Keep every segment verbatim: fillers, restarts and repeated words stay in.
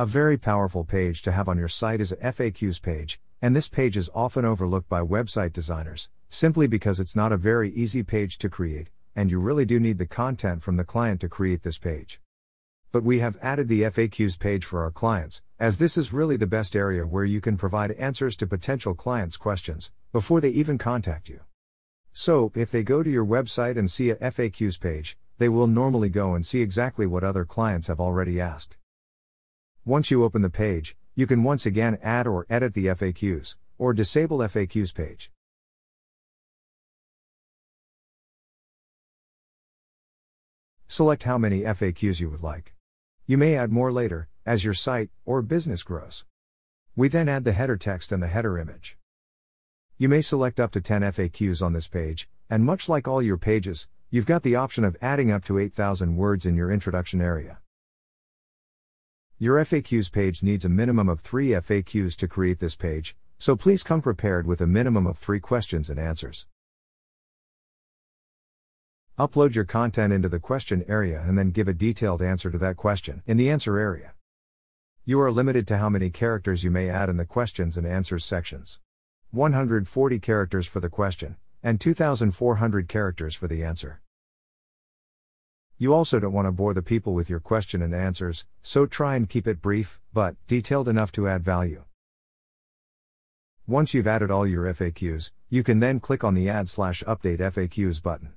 A very powerful page to have on your site is a F A Qs page, and this page is often overlooked by website designers, simply because it's not a very easy page to create, and you really do need the content from the client to create this page. But we have added the F A Qs page for our clients, as this is really the best area where you can provide answers to potential clients' questions, before they even contact you. So, if they go to your website and see a F A Qs page, they will normally go and see exactly what other clients have already asked. Once you open the page, you can once again add or edit the F A Qs, or disable F A Qs page. Select how many F A Qs you would like. You may add more later, as your site or business grows. We then add the header text and the header image. You may select up to ten F A Qs on this page, and much like all your pages, you've got the option of adding up to eight thousand words in your introduction area. Your F A Qs page needs a minimum of three F A Qs to create this page, so please come prepared with a minimum of three questions and answers. Upload your content into the question area and then give a detailed answer to that question in the answer area. You are limited to how many characters you may add in the questions and answers sections. one hundred forty characters for the question, and two thousand four hundred characters for the answer. You also don't want to bore the people with your question and answers, so try and keep it brief, but detailed enough to add value. Once you've added all your F A Qs, you can then click on the Add slash Update F A Qs button.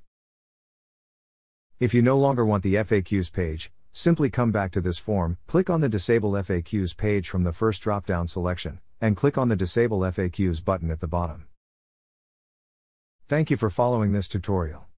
If you no longer want the F A Qs page, simply come back to this form, click on the Disable F A Qs page from the first drop-down selection, and click on the Disable F A Qs button at the bottom. Thank you for following this tutorial.